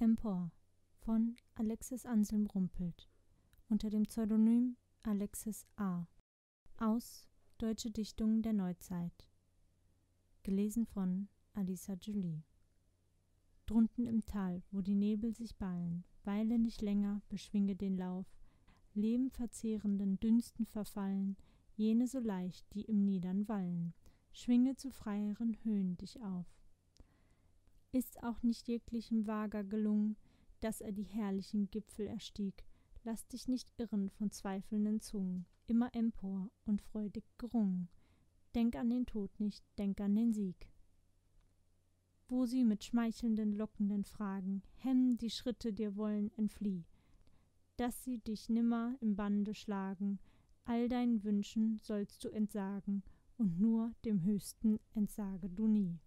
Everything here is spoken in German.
Empor von Alexis Anselm Rumpelt unter dem Pseudonym Alexis A. aus Deutsche Dichtung der Neuzeit. Gelesen von Alyssa Julie. Drunten im Tal, wo die Nebel sich ballen, weile nicht länger, beschwinge den Lauf, Leben verzehrenden Dünsten verfallen, jene so leicht, die im Niedern wallen, schwinge zu freieren Höhen dich auf. Ist auch nicht jeglichem Wager gelungen, dass er die herrlichen Gipfel erstieg, lass dich nicht irren von zweifelnden Zungen, immer empor und freudig gerungen. Denk an den Tod nicht, denk an den Sieg. Wo sie mit schmeichelnden, lockenden Fragen hemmen die Schritte dir wollen, entflieh, dass sie dich nimmer im Bande schlagen, all deinen Wünschen sollst du entsagen, und nur dem Höchsten entsage du nie.